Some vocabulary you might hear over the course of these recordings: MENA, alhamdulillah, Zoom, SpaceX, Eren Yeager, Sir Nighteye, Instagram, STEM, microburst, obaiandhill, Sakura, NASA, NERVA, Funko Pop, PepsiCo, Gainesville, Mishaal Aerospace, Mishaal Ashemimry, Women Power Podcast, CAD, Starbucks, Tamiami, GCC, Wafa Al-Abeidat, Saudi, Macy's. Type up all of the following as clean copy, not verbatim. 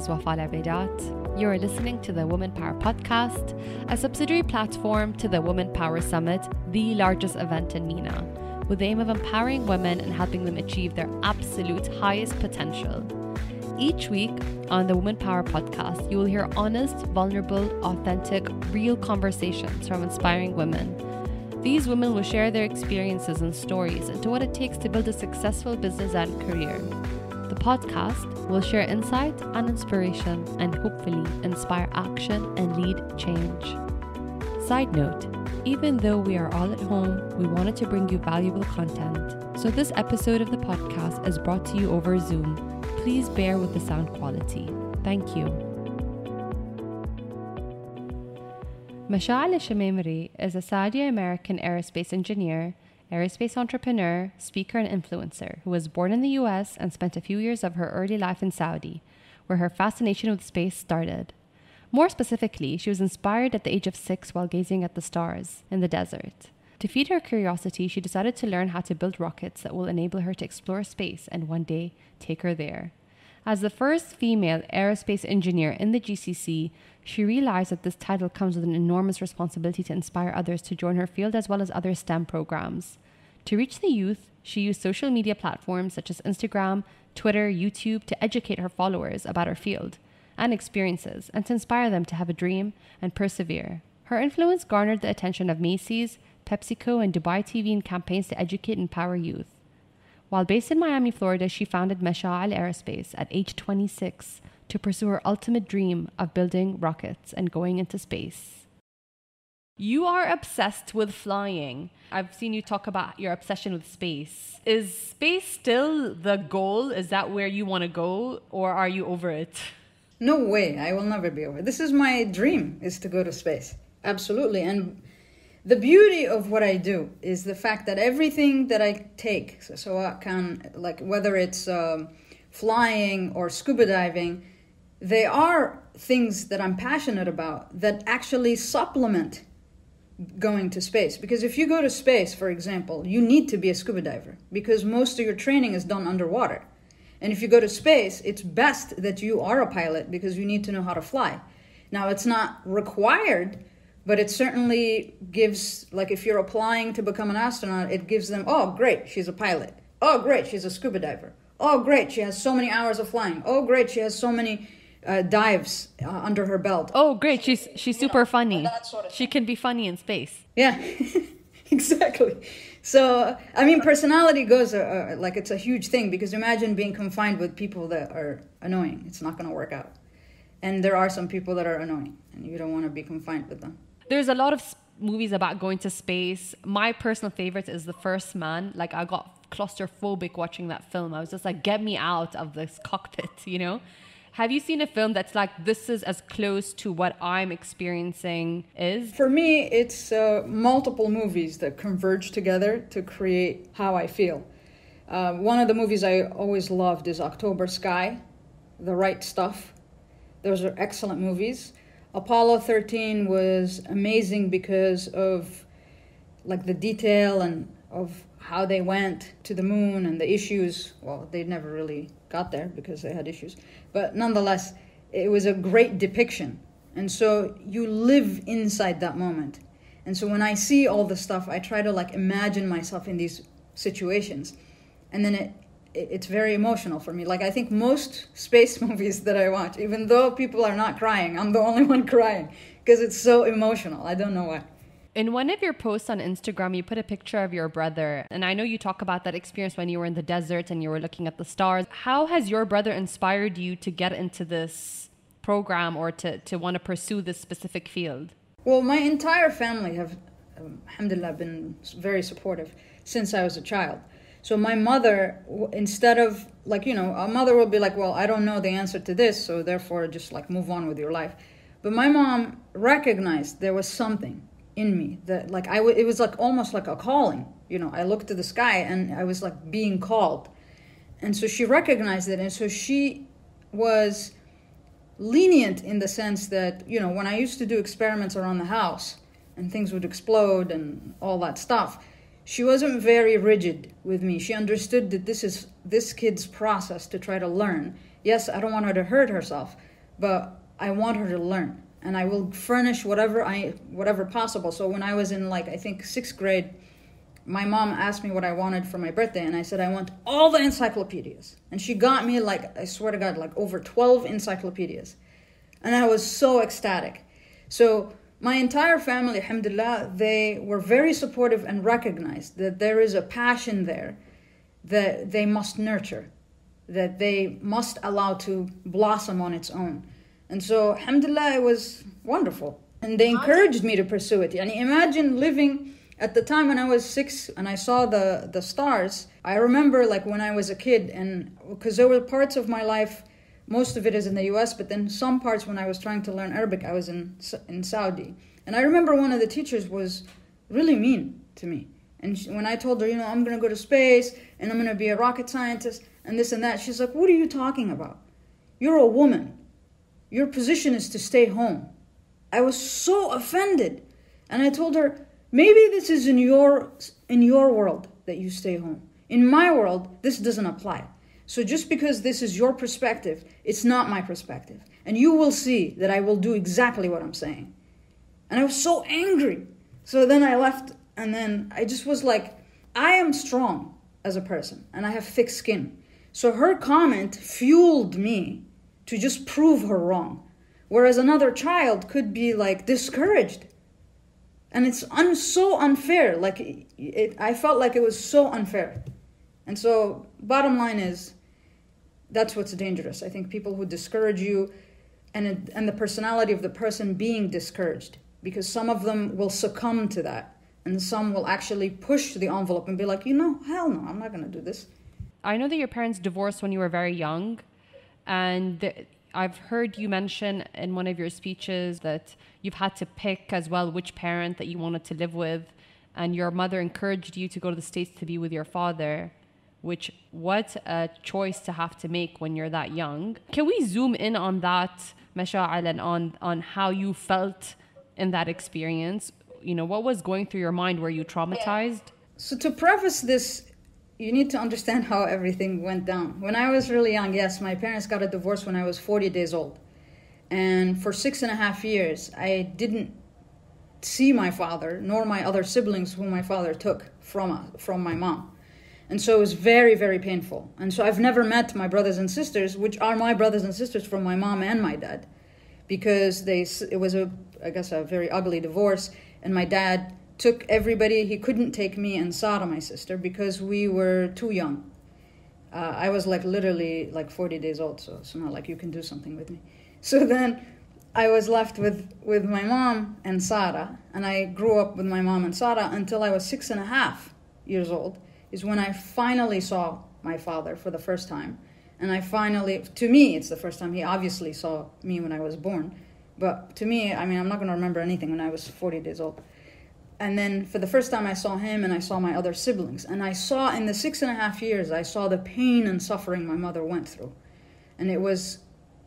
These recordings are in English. is Wafa Al-Abeidat. You're listening to the Women Power Podcast, a subsidiary platform to the Women Power Summit, the largest event in MENA, with the aim of empowering women and helping them achieve their absolute highest potential. Each week on the Women Power Podcast, you will hear honest, vulnerable, authentic, real conversations from inspiring women. These women will share their experiences and stories into what it takes to build a successful business and career. The podcast will share insight and inspiration and hopefully inspire action and lead change. Side note, even though we are all at home, we wanted to bring you valuable content. So this episode of the podcast is brought to you over Zoom. Please bear with the sound quality. Thank you. Mishaal Ashemimry is a Saudi American aerospace engineer, aerospace entrepreneur, speaker, and influencer who was born in the US and spent a few years of her early life in Saudi, where her fascination with space started. More specifically, she was inspired at the age of 6 while gazing at the stars in the desert. To feed her curiosity, she decided to learn how to build rockets that will enable her to explore space and one day take her there. As the first female aerospace engineer in the GCC, she realized that this title comes with an enormous responsibility to inspire others to join her field as well as other STEM programs. To reach the youth, she used social media platforms such as Instagram, Twitter, YouTube to educate her followers about her field and experiences and to inspire them to have a dream and persevere. Her influence garnered the attention of Macy's, PepsiCo, and Dubai TV in campaigns to educate and empower youth. While based in Miami, Florida, she founded Mishaal Aerospace at age 26 to pursue her ultimate dream of building rockets and going into space. You are obsessed with flying. I've seen you talk about your obsession with space. Is space still the goal? Is that where you want to go, or are you over it? No way. I will never be over it. This is my dream, is to go to space. Absolutely. And the beauty of what I do is the fact that everything that I take, so I can, like, whether it's flying or scuba diving, they are things that I'm passionate about that actually supplement going to space. Because if you go to space, for example, you need to be a scuba diver because most of your training is done underwater. And if you go to space, it's best that you are a pilot because you need to know how to fly. Now, it's not required, but it certainly gives, like, if you're applying to become an astronaut, it gives them, oh, great, she's a pilot. Oh, great, she's a scuba diver. Oh, great, she has so many hours of flying. Oh, great, she has so many dives under her belt. Oh, great, she's super funny. That sort of thing. She can be funny in space. Yeah, exactly. So, I mean, personality goes, like, it's a huge thing because imagine being confined with people that are annoying. It's not going to work out. And there are some people that are annoying, and you don't want to be confined with them. There's a lot of movies about going to space. My personal favorite is The First Man. Like, I got claustrophobic watching that film. I was just like, get me out of this cockpit, you know? Have you seen a film that's like, this is as close to what I'm experiencing is? For me, it's multiple movies that converge together to create how I feel. One of the movies I always loved is October Sky, The Right Stuff. Those are excellent movies. Apollo 13 was amazing because of, like, the detail and of how they went to the moon and the issues. Well, they never really got there because they had issues. But nonetheless, it was a great depiction. And so you live inside that moment. And so when I see all the stuff, I try to, like, imagine myself in these situations. And then it's very emotional for me. Like, I think most space movies that I watch, even though people are not crying, I'm the only one crying because it's so emotional. I don't know why. In one of your posts on Instagram, you put a picture of your brother. And I know you talk about that experience when you were in the desert and you were looking at the stars. How has your brother inspired you to get into this program or to want to pursue this specific field? Well, my entire family have, alhamdulillah, been very supportive since I was a child. So my mother, instead of, like, you know, a mother will be like, well, I don't know the answer to this, so therefore just, like, move on with your life. But my mom recognized there was something in me that, like, it was like almost like a calling. You know, I looked to the sky and I was, like, being called. And so she recognized it. And so she was lenient in the sense that, you know, when I used to do experiments around the house and things would explode and all that stuff, she wasn't very rigid with me. She understood that this is this kid's process to try to learn. Yes, I don't want her to hurt herself, but I want her to learn, and I will furnish whatever possible. So when I was in, like, I think 6th grade, my mom asked me what I wanted for my birthday, and I said, I want all the encyclopedias. And she got me, like, I swear to God, like over 12 encyclopedias. And I was so ecstatic. So my entire family, alhamdulillah, they were very supportive and recognized that there is a passion there that they must nurture, that they must allow to blossom on its own. And so, alhamdulillah, it was wonderful. And they encouraged me to pursue it. Yani, imagine living at the time when I was 6 and I saw the stars. I remember, like, when I was a kid, and because there were parts of my life, most of it is in the US, but then some parts when I was trying to learn Arabic, I was in Saudi. And I remember one of the teachers was really mean to me. And when I told her, you know, I'm going to go to space and I'm going to be a rocket scientist and this and that, she's like, what are you talking about? You're a woman. Your position is to stay home. I was so offended. And I told her, maybe this is in your world that you stay home. In my world, this doesn't apply. So just because this is your perspective, it's not my perspective. And you will see that I will do exactly what I'm saying. And I was so angry. So then I left, and then I just was like, I am strong as a person, and I have thick skin. So her comment fueled me to just prove her wrong. Whereas another child could be, like, discouraged. And it's so unfair. Like, I felt like it was so unfair. And so bottom line is, that's what's dangerous. I think people who discourage you and the personality of the person being discouraged, because some of them will succumb to that and some will actually push the envelope and be like, you know, hell no, I'm not going to do this. I know that your parents divorced when you were very young, and I've heard you mention in one of your speeches that you've had to pick as well which parent that you wanted to live with, and your mother encouraged you to go to the States to be with your father. Which, what a choice to have to make when you're that young. Can we zoom in on that, Mishaal, and on how you felt in that experience? You know, what was going through your mind? Were you traumatized? So to preface this, you need to understand how everything went down. When I was really young, yes, my parents got a divorce when I was 40 days old. And for 6.5 years, I didn't see my father, nor my other siblings who my father took from my mom. And so it was very, very painful. And so I've never met my brothers and sisters, which are my brothers and sisters from my mom and my dad, because it was, I guess, a very ugly divorce. And my dad took everybody. He couldn't take me and Sara, my sister, because we were too young. I was, like, literally like 40 days old, so it's not like you can do something with me. So then I was left with my mom and Sara, and I grew up with my mom and Sara until I was 6.5 years old. Is when I finally saw my father for the first time. And I finally, to me, it's the first time. He obviously saw me when I was born. But to me, I mean, I'm not going to remember anything when I was 40 days old. And then for the first time, I saw him and I saw my other siblings. And I saw in the 6.5 years, I saw the pain and suffering my mother went through. And it was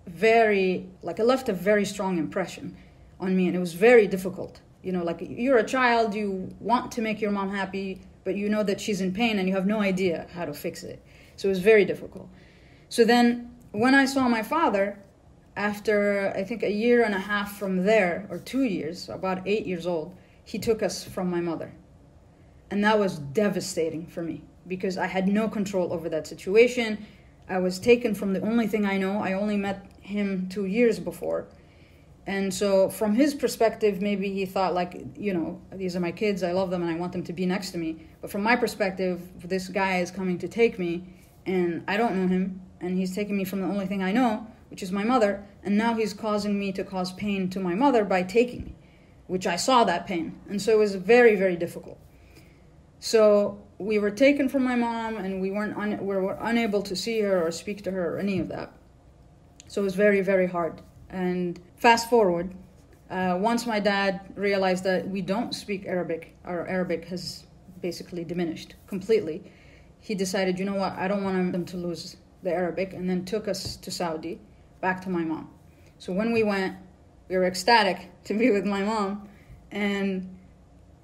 very, like, it left a very strong impression on me. And it was very difficult. You know, like, you're a child, you want to make your mom happy, but you know that she's in pain and you have no idea how to fix it. So it was very difficult. So then when I saw my father, after I think 1.5 years from there, or 2 years, about 8 years old, he took us from my mother. And that was devastating for me because I had no control over that situation. I was taken from the only thing I know. I only met him 2 years before. And so from his perspective, maybe he thought, like, you know, these are my kids, I love them, and I want them to be next to me. But from my perspective, this guy is coming to take me, and I don't know him, and he's taking me from the only thing I know, which is my mother, and now he's causing me to cause pain to my mother by taking me, which I saw that pain. And so it was very, very difficult. So we were taken from my mom, and we were unable to see her or speak to her or any of that. So it was very, very hard. And fast forward, once my dad realized that we don't speak Arabic, our Arabic has basically diminished completely, he decided, you know what, I don't want them to lose the Arabic, and then took us to Saudi, back to my mom. So when we went, we were ecstatic to be with my mom, and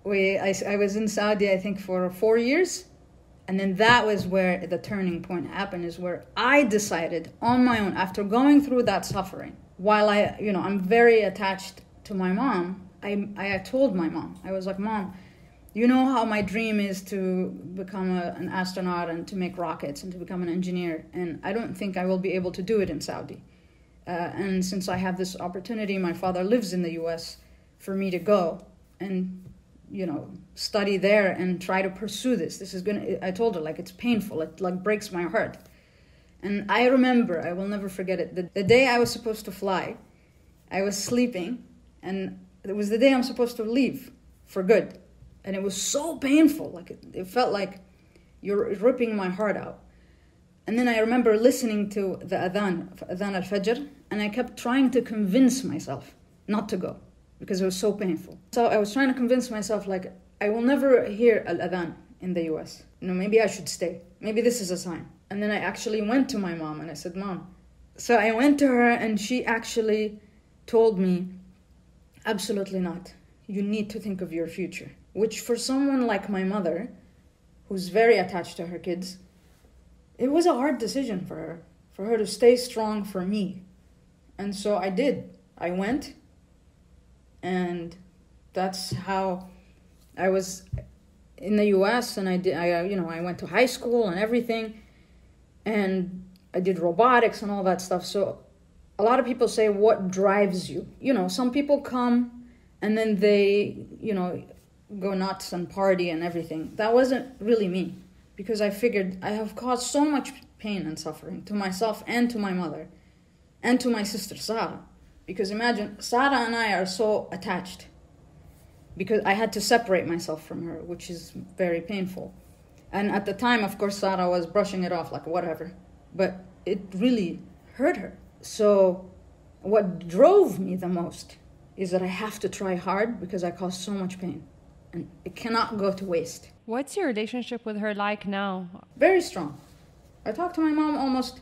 I was in Saudi, I think, for 4 years, and then that was where the turning point happened, is where I decided on my own, after going through that suffering, while I, you know, I'm very attached to my mom, I told my mom, I was like, Mom, you know how my dream is to become an astronaut and to make rockets and to become an engineer, and I don't think I will be able to do it in Saudi. And since I have this opportunity, my father lives in the U.S., for me to go and, you know, study there and try to pursue this. This is gonna, I told her, like, it's painful. It, like, breaks my heart. And I remember, I will never forget it, the day I was supposed to fly, I was sleeping, and it was the day I'm supposed to leave for good. And it was so painful. Like, it felt like you're ripping my heart out. And then I remember listening to the adhan al-Fajr, and I kept trying to convince myself not to go because it was so painful. So I was trying to convince myself, like, I will never hear al-adhan in the US. You know, maybe I should stay. Maybe this is a sign. And then I actually went to my mom and I said, Mom. So I went to her and she actually told me, absolutely not. You need to think of your future. Which for someone like my mother, who's very attached to her kids, it was a hard decision for her to stay strong for me. And so I did. I went. And that's how I was in the U.S. and I went to high school and everything, and I did robotics and all that stuff. So a lot of people say, what drives you? You know, some people come and then they, you know, go nuts and party and everything. That wasn't really me, because I figured I have caused so much pain and suffering to myself and to my mother and to my sister Sarah. Because imagine, Sarah and I are so attached, because I had to separate myself from her, which is very painful. And at the time, of course, Sarah was brushing it off like whatever, but it really hurt her. So what drove me the most is that I have to try hard because I caused so much pain and it cannot go to waste. What's your relationship with her like now? Very strong. I talk to my mom almost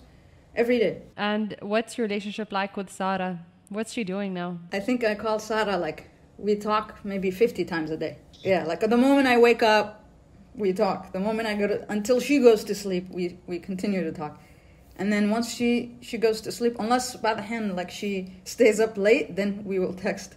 every day. And what's your relationship like with Sarah? What's she doing now? I think I call Sarah, like, we talk maybe 50 times a day. Yeah, like at the moment I wake up, we talk. The moment I go to, until she goes to sleep, we continue to talk. And then once she goes to sleep, unless by the hand, like, she stays up late, then we will text.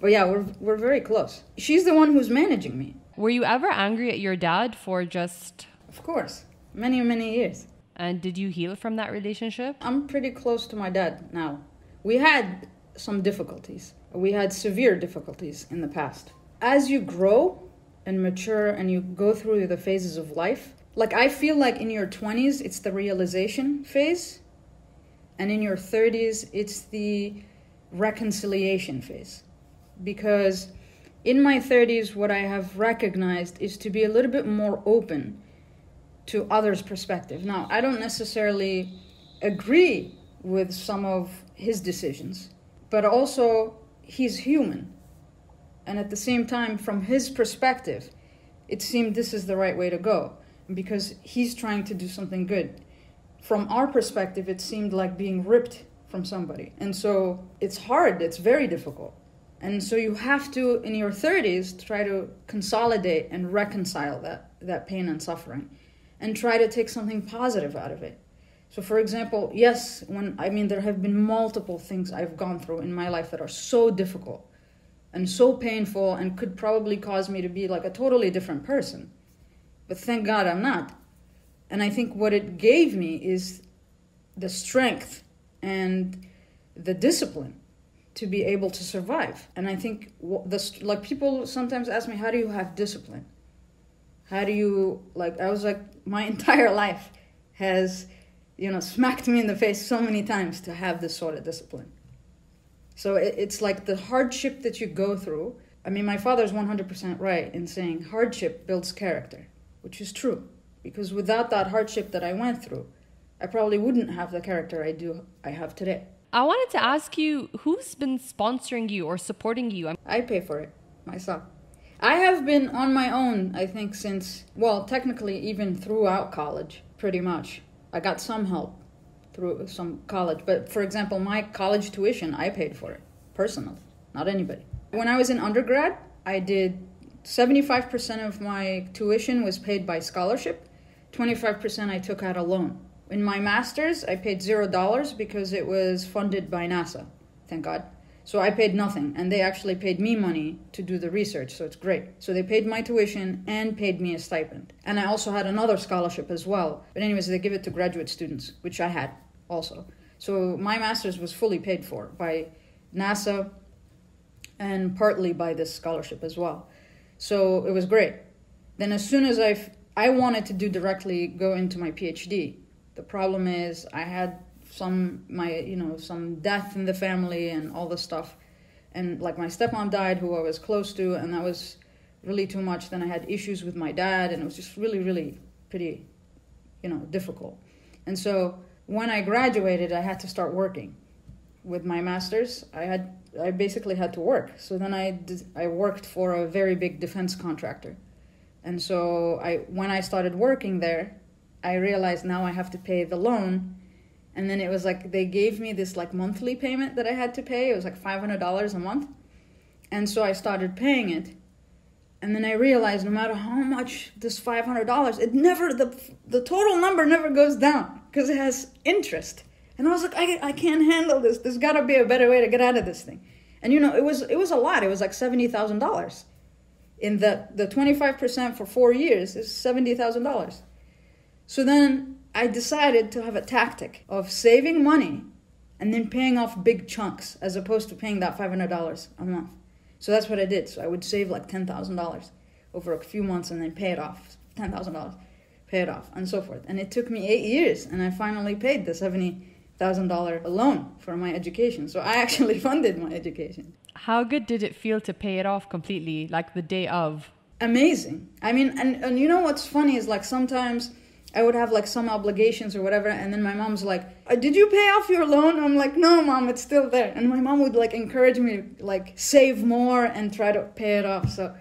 But yeah, we're very close. She's the one who's managing me. Were you ever angry at your dad for just... Of course, many, many years. And did you heal from that relationship? I'm pretty close to my dad now. We had some difficulties. We had severe difficulties in the past. As you grow and mature and you go through the phases of life, like, I feel like in your 20s, it's the realization phase. And in your 30s, it's the reconciliation phase. Because in my 30s, what I have recognized is to be a little bit more open to others' perspective. Now, I don't necessarily agree with some of his decisions, but also he's human. And at the same time, from his perspective, it seemed this is the right way to go because he's trying to do something good. From our perspective, it seemed like being ripped from somebody. And so it's hard, it's very difficult. And so you have to, in your 30s, try to consolidate and reconcile that pain and suffering and try to take something positive out of it. So for example, yes, there have been multiple things I've gone through in my life that are so difficult and so painful and could probably cause me to be like a totally different person. But thank God I'm not. And I think what it gave me is the strength and the discipline to be able to survive. And I think people sometimes ask me, how do you have discipline? How do you, like, I was like, my entire life has... you know, smacked me in the face so many times to have this sort of discipline. So it's like the hardship that you go through. I mean, my father's 100% right in saying hardship builds character, which is true. Because without that hardship that I went through, I probably wouldn't have the character I have today. I wanted to ask you, who's been sponsoring you or supporting you? I pay for it myself. I have been on my own, I think, since, well, technically even throughout college, pretty much. I got some help through some college. But for example, my college tuition, I paid for it personally, not anybody. When I was in undergrad, I did 75% of my tuition was paid by scholarship. 25% I took out a loan. In my master's, I paid $0 because it was funded by NASA. thank God. So I paid nothing, and they actually paid me money to do the research, so it's great. So they paid my tuition and paid me a stipend. And I also had another scholarship as well. But anyways, they give it to graduate students, which I had also. So my master's was fully paid for by NASA and partly by this scholarship as well. So it was great. Then as soon as I wanted to do directly go into my PhD, the problem is I had some death in the family and all this stuff, and like my stepmom died, who I was close to, and that was really too much. Then I had issues with my dad, and it was just really pretty difficult. And so when I graduated, I had to start working with my master's. I basically had to work. So then I worked for a very big defense contractor, and so when I started working there, I realized now I have to pay the loan. And then it was like, they gave me this like monthly payment that I had to pay. It was like $500 a month. And so I started paying it. And then I realized no matter how much this $500, it never, the total number never goes down because it has interest. And I was like, I can't handle this. There's gotta be a better way to get out of this thing. And it was a lot. It was like $70,000. In the 25% for 4 years is $70,000. So then I decided to have a tactic of saving money and then paying off big chunks as opposed to paying that $500 a month. So that's what I did. So I would save like $10,000 over a few months and then pay it off, $10,000, pay it off, and so forth. And it took me 8 years, and I finally paid the $70,000 loan for my education. So I actually funded my education. How good did it feel to pay it off completely, like the day of? Amazing. I mean, and you know what's funny is like sometimes I would have like some obligations or whatever, and then my mom's like, did you pay off your loan? I'm like, no, Mom, it's still there. And my mom would like encourage me to like save more and try to pay it off. So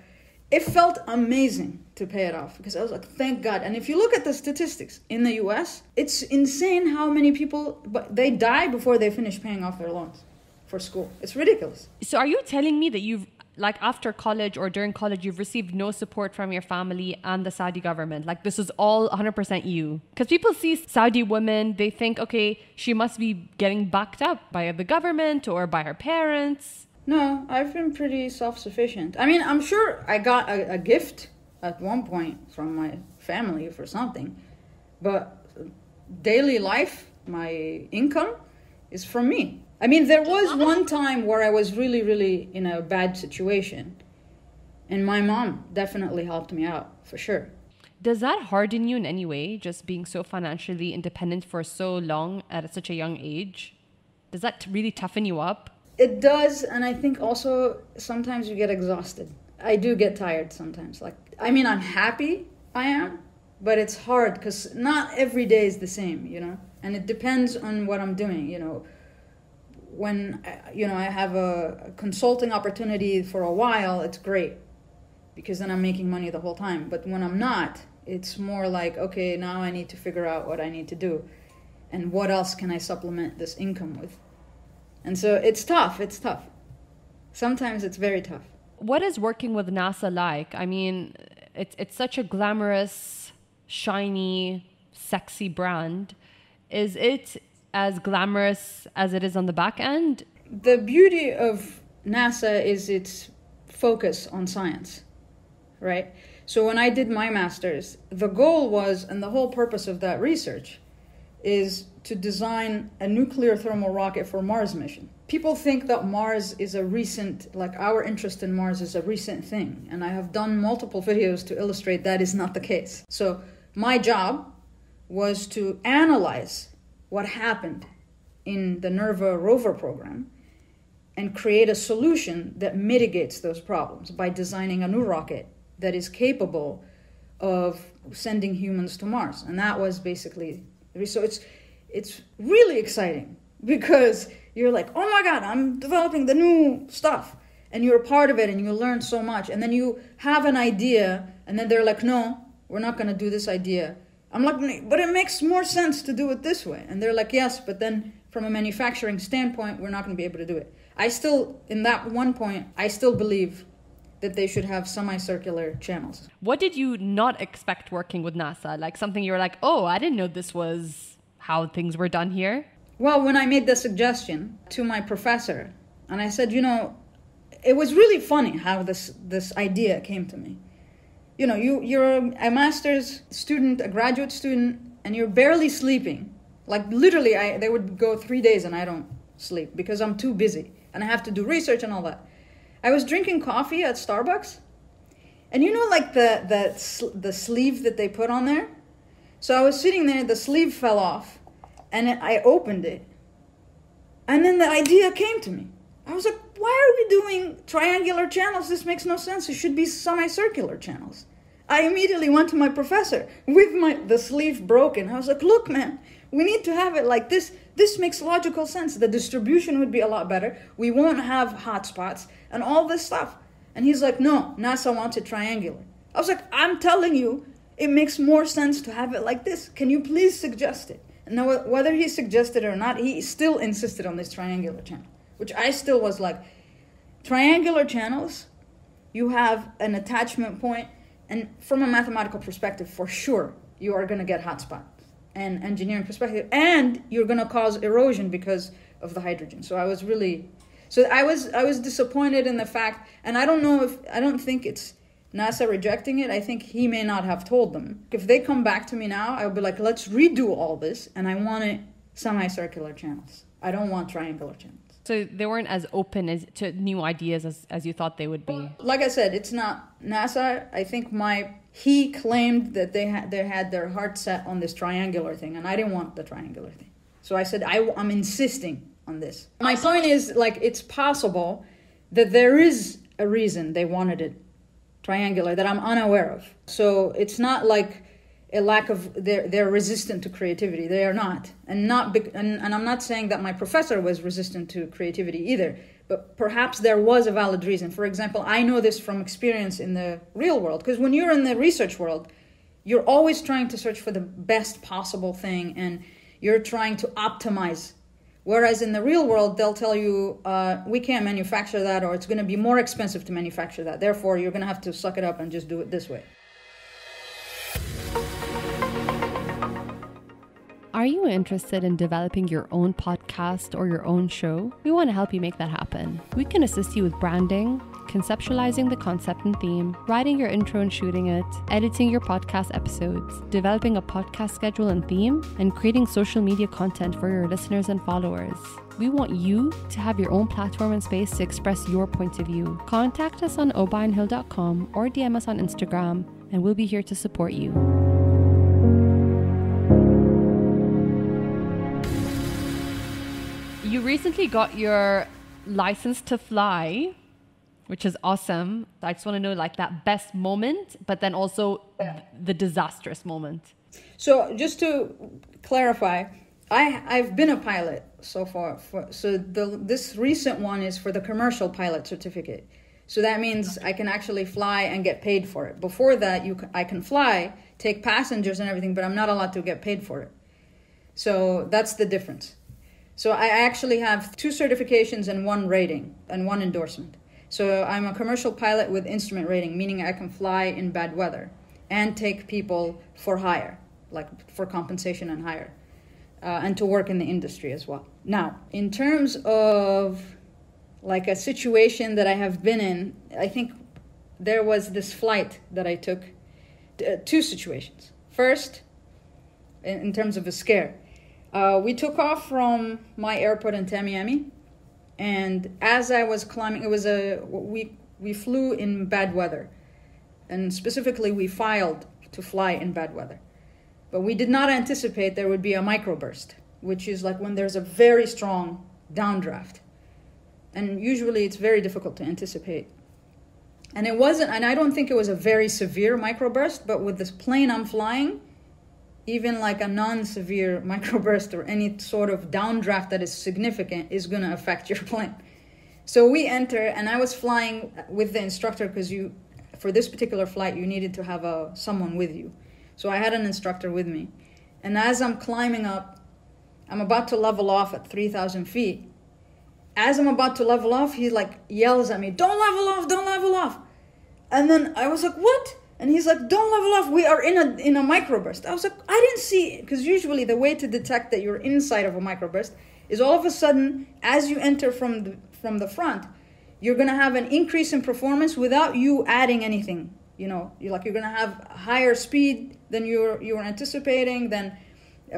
it felt amazing to pay it off because I was like, thank God. And if you look at the statistics in the US, it's insane how many people, but they die before they finish paying off their loans for school. It's ridiculous. So are you telling me that you've, like after college or during college, you've received no support from your family and the Saudi government? Like this is all 100% you. Because people see Saudi women, they think, okay, she must be getting backed up by the government or by her parents. No, I've been pretty self-sufficient. I mean, I'm sure I got a gift at one point from my family for something. But daily life, my income is from me. I mean, there was one time where I was really in a bad situation, and my mom definitely helped me out, for sure. Does that harden you in any way, just being so financially independent for so long at such a young age? Does that really toughen you up? It does, and I think also sometimes you get exhausted. I do get tired sometimes. Like, I mean, I'm happy, I am, but it's hard because not every day is the same, and it depends on what I'm doing, When, I have a consulting opportunity for a while, it's great because then I'm making money the whole time. But when I'm not, it's more like, okay, now I need to figure out what I need to do and what else can I supplement this income with. And so it's tough. It's tough. Sometimes it's very tough. What is working with NASA like? I mean, it's such a glamorous, shiny, sexy brand. Is it as glamorous as it is on the back end? The beauty of NASA is its focus on science, right? So when I did my master's, the goal was, and the whole purpose of that research, is to design a nuclear thermal rocket for Mars mission. People think that Mars is a recent, like our interest in Mars is a recent thing. And I have done multiple videos to illustrate that is not the case. So my job was to analyze what happened in the NERVA rover program and create a solution that mitigates those problems by designing a new rocket that is capable of sending humans to Mars. And that was basically, so it's really exciting because you're like, oh my God, I'm developing the new stuff. And you're a part of it and you learn so much. And then you have an idea and then they're like, no, we're not gonna do this idea. I'm like, but it makes more sense to do it this way. And they're like, yes, but then from a manufacturing standpoint, we're not going to be able to do it. I still, in that one point, I still believe that they should have semicircular channels. What did you not expect working with NASA? Like something you were like, oh, I didn't know this was how things were done here. Well, when I made the suggestion to my professor, And I said, you know, it was really funny how this idea came to me. You know, you're a master's student, a graduate student, and you're barely sleeping. Like literally, they would go 3 days and I don't sleep because I'm too busy and I have to do research and all that. I was drinking coffee at Starbucks, and you know, like the sleeve that they put on there. So I was sitting there, the sleeve fell off, and I opened it. And then the idea came to me. I was like, why are we doing triangular channels? This makes no sense. It should be semicircular channels. I immediately went to my professor with the sleeve broken. I was like, look, man, we need to have it like this. This makes logical sense. The distribution would be a lot better. We won't have hotspots and all this stuff. And he's like, no, NASA wants it triangular. I was like, I'm telling you, it makes more sense to have it like this. Can you please suggest it? Now, whether he suggested or not, he still insisted on this triangular channel, which I still was like, triangular channels, you have an attachment point, and from a mathematical perspective, for sure, you are going to get hotspots, and engineering perspective, and you're going to cause erosion because of the hydrogen. So I was really, I was disappointed in the fact, and I don't think it's NASA rejecting it. I think he may not have told them. If they come back to me now, I would be like, let's redo all this, and I want it semicircular channels. I don't want triangular channels. So they weren't as open to new ideas as you thought they would be. Like I said, it's not NASA. I think he claimed that they had their heart set on this triangular thing, and I didn't want the triangular thing. So I said, I'm insisting on this. My point is, like, it's possible that there is a reason they wanted it triangular that I'm unaware of. So it's not like a lack of, they're resistant to creativity. They are not. And I'm not saying that my professor was resistant to creativity either, but perhaps there was a valid reason. For example, I know this from experience in the real world, because when you're in the research world, you're always trying to search for the best possible thing, and you're trying to optimize. Whereas in the real world, they'll tell you, we can't manufacture that, or it's going to be more expensive to manufacture that. Therefore, you're going to have to suck it up and just do it this way. Are you interested in developing your own podcast or your own show? We want to help you make that happen. We can assist you with branding, conceptualizing the concept and theme, writing your intro and shooting it, editing your podcast episodes, developing a podcast schedule and theme, and creating social media content for your listeners and followers. We want you to have your own platform and space to express your point of view. Contact us on obaandhill.com or DM us on Instagram, and we'll be here to support you. You recently got your license to fly, which is awesome. I just want to know, like, that best moment, but then also the disastrous moment. So just to clarify, I've been a pilot so far. This recent one is for the commercial pilot certificate. So that means I can actually fly and get paid for it. Before that, I can fly, take passengers and everything, but I'm not allowed to get paid for it. So that's the difference. So I actually have 2 certifications and 1 rating and 1 endorsement. So I'm a commercial pilot with instrument rating, meaning I can fly in bad weather and take people for hire, like for compensation and hire, and to work in the industry as well. Now, in terms of like a situation that I have been in, I think there was this flight that I took, 2 situations. First, in terms of a scare, we took off from my airport in Tamiami. And as I was climbing, we flew in bad weather, and specifically we filed to fly in bad weather, but we did not anticipate there would be a microburst, which is like when there's a very strong downdraft, and usually it's very difficult to anticipate. And it wasn't, and I don't think it was a very severe microburst, but with this plane I'm flying, even like a non-severe microburst or any sort of downdraft that is significant is going to affect your plane. So we enter, and I was flying with the instructor because for this particular flight, you needed to have someone with you. So I had an instructor with me. And as I'm climbing up, I'm about to level off at 3,000 feet. As I'm about to level off, he like yells at me, "Don't level off, don't level off." And then I was like, "What?" And he's like, "Don't level off. We are in a microburst." I was like, I didn't see it. Because usually the way to detect that you're inside of a microburst is all of a sudden, as you enter from the, from the front, you're going to have an increase in performance without you adding anything. You know, you're going to have higher speed than you were anticipating, than,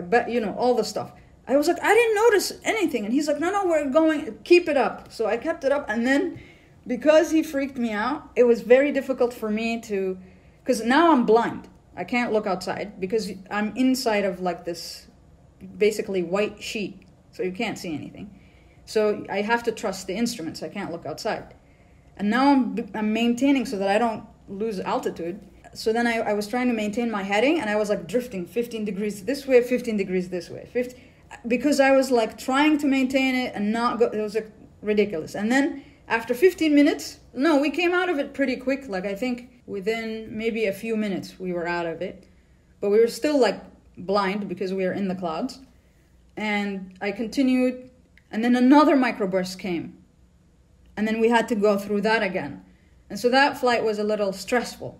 but you know, all the stuff. I was like, I didn't notice anything. And he's like, no, we're going, keep it up. So I kept it up. And then because he freaked me out, it was very difficult for me to, because now I'm blind. I can't look outside because I'm inside of like this basically white sheet. So you can't see anything. So I have to trust the instruments. I can't look outside. And now I'm maintaining so that I don't lose altitude. So then I was trying to maintain my heading, and I was like drifting 15 degrees this way, 15 degrees this way. Because I was like trying to maintain it and not go, it was like ridiculous. And then after 15 minutes, no, we came out of it pretty quick. Like I think within maybe a few minutes we were out of it. But we were still like blind because we were in the clouds. And I continued, and then another microburst came. And then we had to go through that again. And so that flight was a little stressful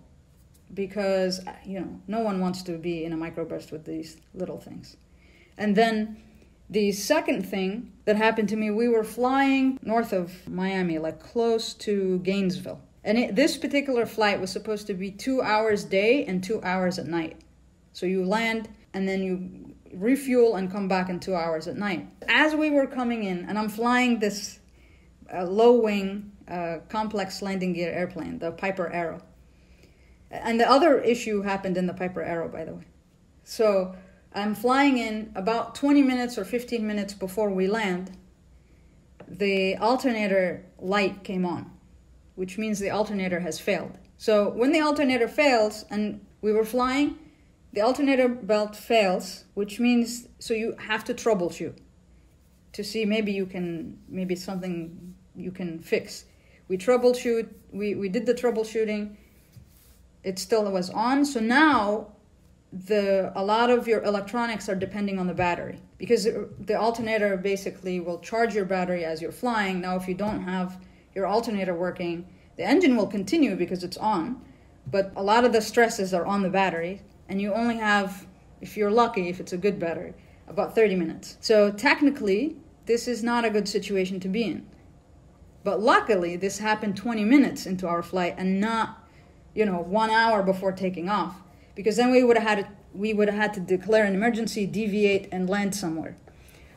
because, you know, no one wants to be in a microburst with these little things. And then the second thing that happened to me, we were flying north of Miami, like close to Gainesville. And this particular flight was supposed to be 2 hours day and 2 hours at night. So you land and then you refuel and come back in 2 hours at night. As we were coming in, and I'm flying this low-wing complex landing gear airplane, the Piper Arrow. And the other issue happened in the Piper Arrow, by the way. So I'm flying in about 20 minutes or 15 minutes before we land. The alternator light came on, which means the alternator has failed. So when the alternator fails, and we were flying, the alternator belt fails, which means, so you have to troubleshoot to see maybe something you can fix. We troubleshoot, we did the troubleshooting, it still was on. So now a lot of your electronics are depending on the battery because the alternator basically will charge your battery as you're flying. Now, if you don't have your alternator working, the engine will continue because it's on, but a lot of the stresses are on the battery. And you only have, if you're lucky, if it's a good battery, about 30 minutes. So technically, this is not a good situation to be in. But luckily, this happened 20 minutes into our flight and not, you know, 1 hour before taking off. Because then we would have had to declare an emergency, deviate, and land somewhere.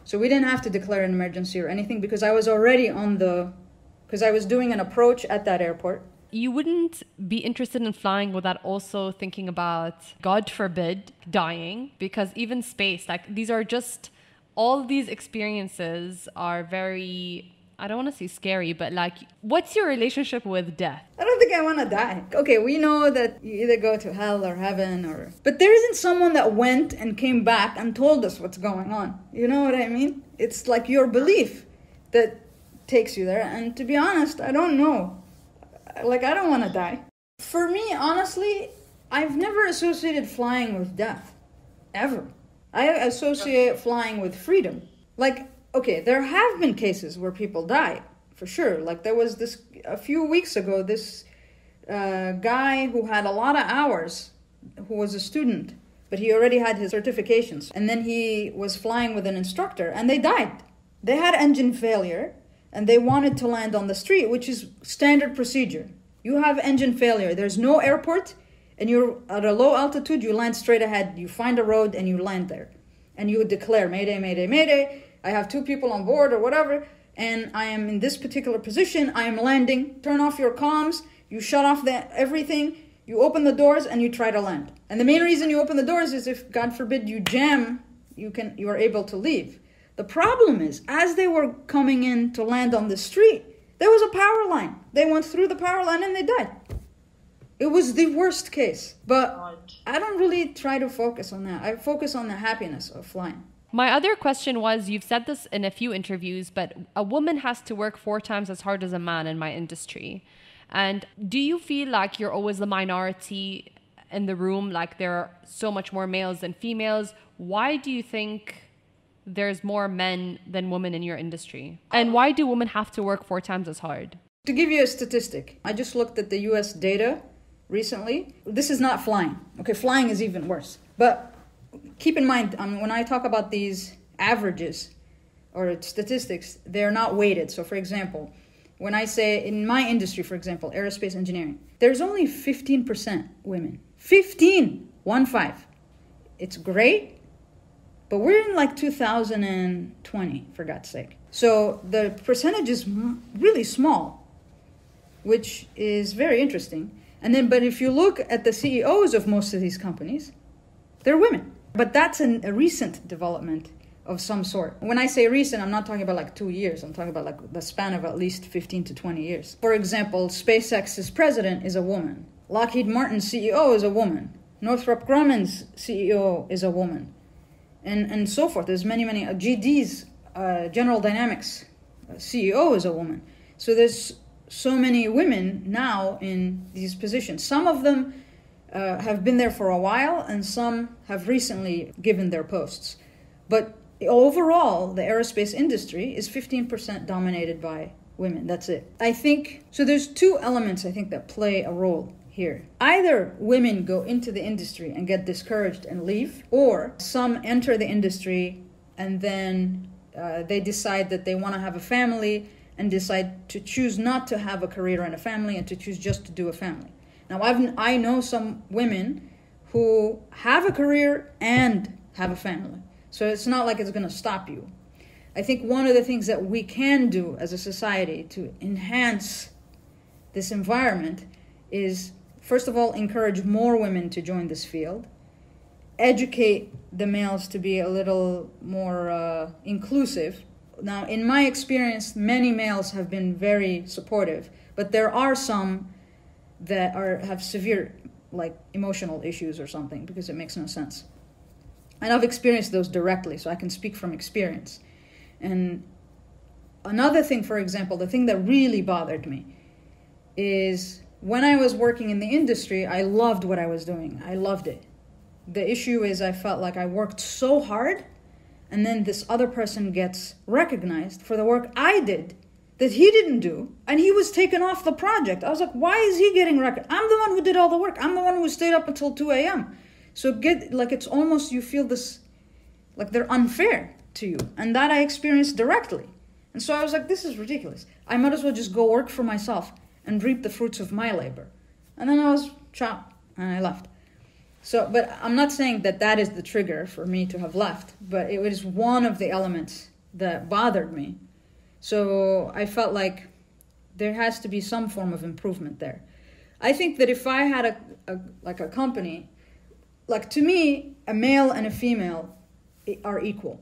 So we didn't have to declare an emergency or anything because I was already because I was doing an approach at that airport. You wouldn't be interested in flying without also thinking about, God forbid, dying, because even space, like these are just, all these experiences are very, I don't want to say scary, but like, what's your relationship with death? I don't think I want to die. Okay, we know that you either go to hell or heaven or, but there isn't someone that went and came back and told us what's going on. You know what I mean? It's like your belief that takes you there. And to be honest, I don't know. Like, I don't want to die. For me, honestly, I've never associated flying with death, ever. I associate flying with freedom. Like, okay, there have been cases where people die, for sure. Like, there was this, a few weeks ago, this guy who had a lot of hours, who was a student, but he already had his certifications. And then he was flying with an instructor, and they died. They had engine failure. And they wanted to land on the street, which is standard procedure. You have engine failure. There's no airport, and you're at a low altitude. You land straight ahead. You find a road, and you land there. And you would declare, mayday, mayday, mayday. I have 2 people on board or whatever, and I am in this particular position. I am landing. Turn off your comms. You shut off everything. You open the doors, and you try to land. And the main reason you open the doors is if, God forbid, you jam, you are able to leave. The problem is, as they were coming in to land on the street, there was a power line. They went through the power line and they died. It was the worst case. But I don't really try to focus on that. I focus on the happiness of flying. My other question was, you've said this in a few interviews, but a woman has to work 4 times as hard as a man in my industry. And do you feel like you're always the minority in the room? Like there are so much more males than females. Why do you think there's more men than women in your industry? And why do women have to work 4 times as hard? To give you a statistic, I just looked at the US data recently. This is not flying. Okay, flying is even worse. But keep in mind, when I talk about these averages, or statistics, they're not weighted. So for example, when I say in my industry, for example, aerospace engineering, there's only 15% women. 15, 1-5. It's great, but we're in like 2020, for God's sake. So the percentage is really small, which is very interesting. And then, but if you look at the CEOs of most of these companies, they're women. But that's a recent development of some sort. When I say recent, I'm not talking about like 2 years. I'm talking about like the span of at least 15 to 20 years. For example, SpaceX's president is a woman. Lockheed Martin's CEO is a woman. Northrop Grumman's CEO is a woman. And so forth. There's many. GD's, General Dynamics CEO is a woman. So there's so many women now in these positions. Some of them have been there for a while, and some have recently given their posts. But overall, the aerospace industry is 15% dominated by women. That's it. I think, so there's two elements, I think, that play a role here. Either women go into the industry and get discouraged and leave, or some enter the industry and then they decide that they want to have a family and decide to choose not to have a career and a family and to choose just to do a family. Now, I know some women who have a career and have a family. So it's not like it's going to stop you. I think one of the things that we can do as a society to enhance this environment is, first of all, encourage more women to join this field, educate the males to be a little more inclusive. Now, in my experience, many males have been very supportive, but there are some that have severe, like, emotional issues or something, because it makes no sense. And I've experienced those directly, so I can speak from experience. And another thing, for example, the thing that really bothered me is when I was working in the industry, I loved what I was doing. I loved it. The issue is I felt like I worked so hard, and then this other person gets recognized for the work I did that he didn't do, and he was taken off the project. I was like, why is he getting recognized? I'm the one who did all the work. I'm the one who stayed up until 2 a.m. So it's almost, you feel this, like they're unfair to you. And that I experienced directly. And so I was like, this is ridiculous. I might as well just go work for myself and reap the fruits of my labor. And then I was, ciao, and I left. So, but I'm not saying that that is the trigger for me to have left, but it was one of the elements that bothered me. So I felt like there has to be some form of improvement there. I think that if I had a company, like, to me, a male and a female are equal.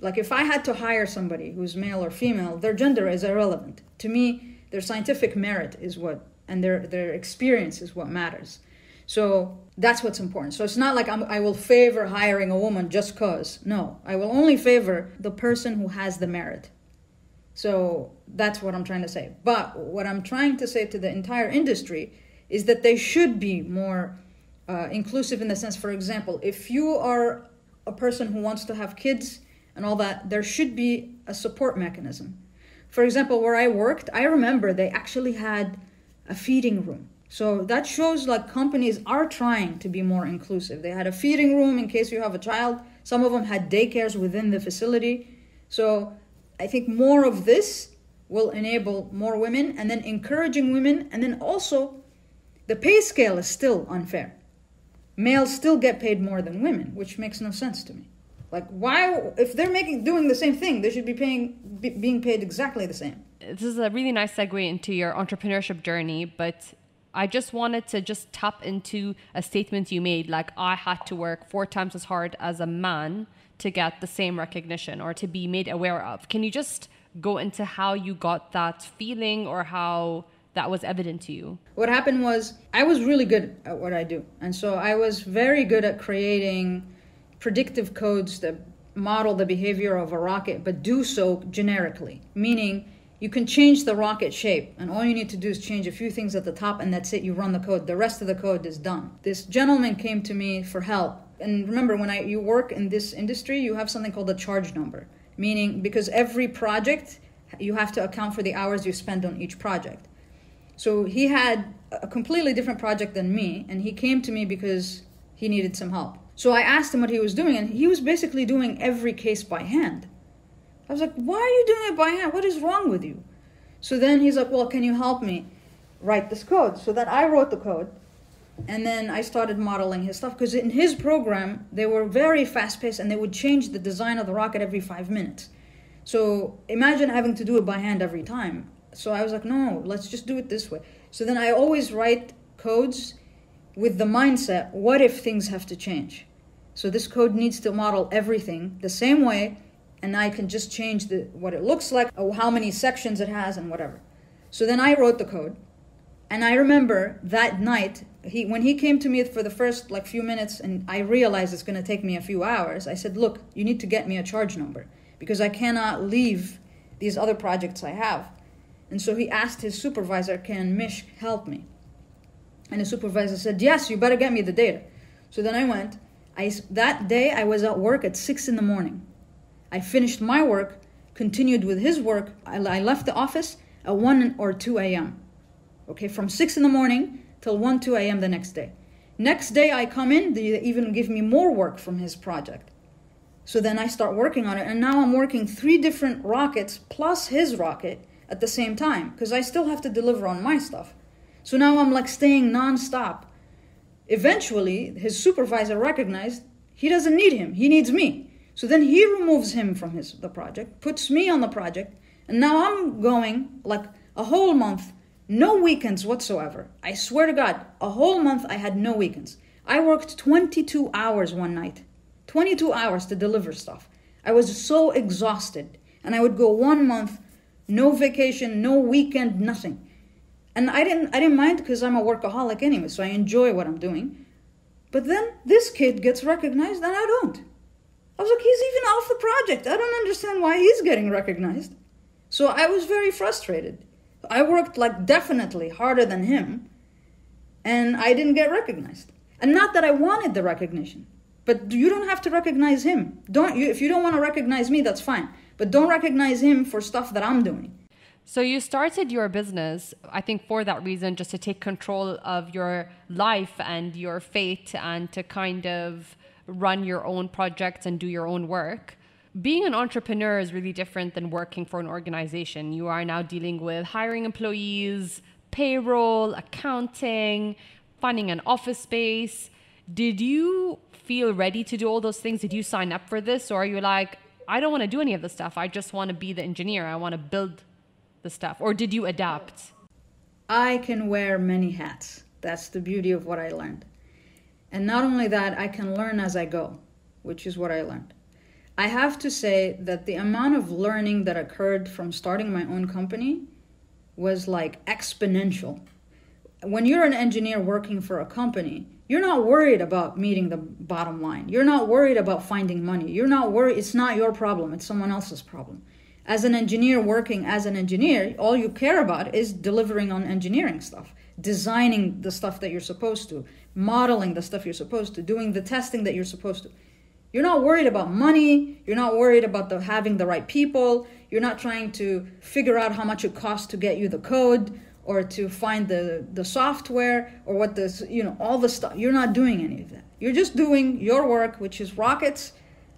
Like, if I had to hire somebody who's male or female, their gender is irrelevant. To me, their scientific merit is what, and their experience is what matters. So that's what's important. So it's not like I will favor hiring a woman just because. No, I will only favor the person who has the merit. So that's what I'm trying to say. But what I'm trying to say to the entire industry is that they should be more inclusive in the sense, for example, if you are a person who wants to have kids and all that, there should be a support mechanism. For example, where I worked, I remember they actually had a feeding room. So that shows like companies are trying to be more inclusive. They had a feeding room in case you have a child. Some of them had daycares within the facility. So I think more of this will enable more women, and then encouraging women. And then also the pay scale is still unfair. Males still get paid more than women, which makes no sense to me. Like, why, if they're doing the same thing, they should be being paid exactly the same. This is a really nice segue into your entrepreneurship journey, but I just wanted to just tap into a statement you made, like, I had to work 4 times as hard as a man to get the same recognition or to be made aware of. Can you just go into how you got that feeling or how that was evident to you? What happened was I was really good at what I do. And so I was very good at creating predictive codes that model the behavior of a rocket, but do so generically, meaning you can change the rocket shape, and all you need to do is change a few things at the top, and that's it. You run the code. The rest of the code is done. This gentleman came to me for help. And remember, when you work in this industry, you have something called a charge number, meaning because every project, you have to account for the hours you spend on each project. So he had a completely different project than me, and he came to me because he needed some help. So I asked him what he was doing, and he was basically doing every case by hand. I was like, why are you doing it by hand? What is wrong with you? So then he's like, well, can you help me write this code? So then I wrote the code, and then I started modeling his stuff, because in his program, they were very fast-paced, and they would change the design of the rocket every 5 minutes. So imagine having to do it by hand every time. So I was like, no, let's just do it this way. So then I always write codes with the mindset, what if things have to change? So this code needs to model everything the same way, and I can just change what it looks like, or how many sections it has, and whatever. So then I wrote the code, and I remember that night, when he came to me for the first few minutes, and I realized it's going to take me a few hours, I said, look, you need to get me a charge number, because I cannot leave these other projects I have. And so he asked his supervisor, can Mish help me? And his supervisor said, yes, you better get me the data. So then I went. That day, I was at work at 6 in the morning. I finished my work, continued with his work. I left the office at 1 or 2 a.m. Okay, from 6 in the morning till 1, 2 a.m. the next day. Next day, I come in. They even give me more work from his project. So then I start working on it. And now I'm working 3 different rockets plus his rocket at the same time, because I still have to deliver on my stuff. So now I'm staying nonstop. Eventually, his supervisor recognized he doesn't need him. He needs me. So then he removes him from the project, puts me on the project, and now I'm going a whole month, no weekends whatsoever. I swear to God, a whole month I had no weekends. I worked 22 hours one night, 22 hours to deliver stuff. I was so exhausted, and I would go 1 month, no vacation, no weekend, nothing. And I didn't mind, because I'm a workaholic anyway, so I enjoy what I'm doing. But then this kid gets recognized, and I don't. I was like, he's even off the project. I don't understand why he's getting recognized. So I was very frustrated. I worked definitely harder than him, and I didn't get recognized. And not that I wanted the recognition, but you don't have to recognize him. If you don't want to recognize me, that's fine. But don't recognize him for stuff that I'm doing. So you started your business, I think, for that reason, just to take control of your life and your fate, and to kind of run your own projects and do your own work. Being an entrepreneur is really different than working for an organization. You are now dealing with hiring employees, payroll, accounting, finding an office space. Did you feel ready to do all those things? Did you sign up for this? Or are you like, I don't want to do any of this stuff. I just want to be the engineer. I want to build the stuff. Or did you adapt? I can wear many hats. That's the beauty of what I learned. And not only that, I can learn as I go, which is what I learned. I have to say that the amount of learning that occurred from starting my own company was exponential. When you're an engineer working for a company, you're not worried about meeting the bottom line. You're not worried about finding money. You're not worried. It's not your problem. It's someone else's problem. As an engineer working as an engineer, all you care about is delivering on engineering stuff, designing the stuff that you're supposed to, modeling the stuff you're supposed to, doing the testing that you're supposed to. You're not worried about money. You're not worried about having the right people. You're not trying to figure out how much it costs to get you the code or to find the software or what all the stuff. You're not doing any of that. You're just doing your work, which is rockets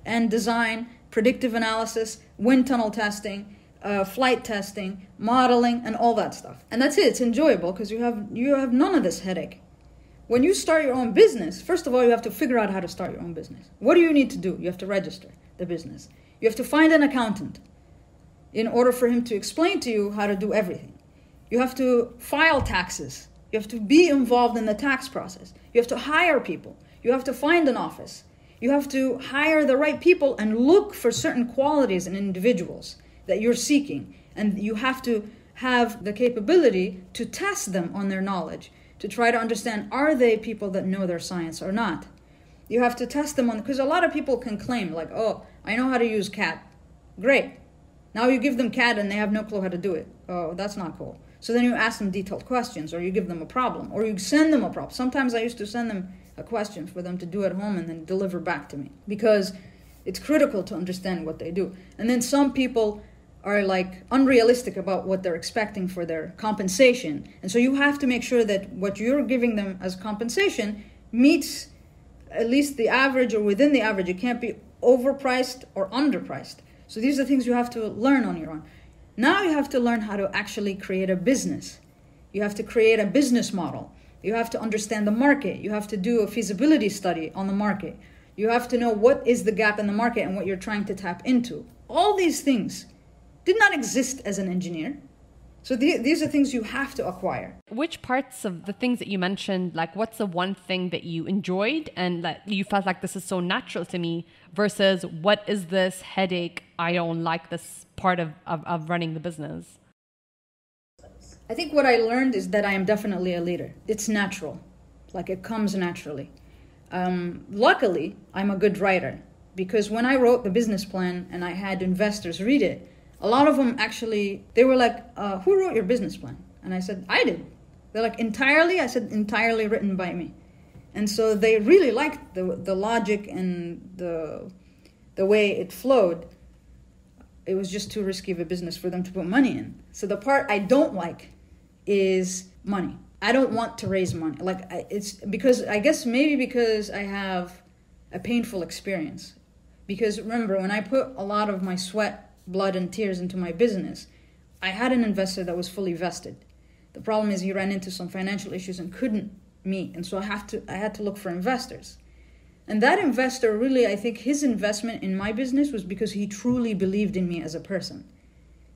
and design, predictive analysis, wind tunnel testing, flight testing, modeling, and all that stuff. And that's it. It's enjoyable because you have none of this headache. When you start your own business, first of all, you have to figure out how to start your own business. What do you need to do? You have to register the business. You have to find an accountant in order for him to explain to you how to do everything. You have to file taxes. You have to be involved in the tax process. You have to hire people. You have to find an office. You have to hire the right people and look for certain qualities in individuals that you're seeking. And you have to have the capability to test them on their knowledge, to try to understand, are they people that know their science or not? You have to test them on, because a lot of people can claim oh, I know how to use CAD. Great. Now you give them CAD and they have no clue how to do it. Oh, that's not cool. So then you ask them detailed questions, or you give them a problem, or you send them a problem. Sometimes I used to send them a question for them to do at home and then deliver back to me, because it's critical to understand what they do. And then some people are unrealistic about what they're expecting for their compensation. And so you have to make sure that what you're giving them as compensation meets at least the average or within the average. It can't be overpriced or underpriced. So these are things you have to learn on your own. Now you have to learn how to actually create a business. You have to create a business model. You have to understand the market. You have to do a feasibility study on the market. You have to know what is the gap in the market and what you're trying to tap into. All these things did not exist as an engineer. So these are things you have to acquire. Which parts of the things that you mentioned, like what's the one thing that you enjoyed and that you felt like this is so natural to me versus what is this headache? I don't like this part of running the business. I think what I learned is that I am definitely a leader. It's natural. Like it comes naturally. Luckily, I'm a good writer because when I wrote the business plan and I had investors read it, a lot of them actually, they were like, who wrote your business plan? And I said, I did. They're like, entirely? I said, entirely written by me. And so they really liked the logic and the way it flowed. It was just too risky of a business for them to put money in. So the part I don't like is money. I don't want to raise money. Like it's because, I guess maybe because I have a painful experience. Because remember, when I put a lot of my sweat, blood and tears into my business, I had an investor that was fully vested. The problem is he ran into some financial issues and couldn't meet. And so I had to look for investors. And that investor really, I think his investment in my business was because he truly believed in me as a person.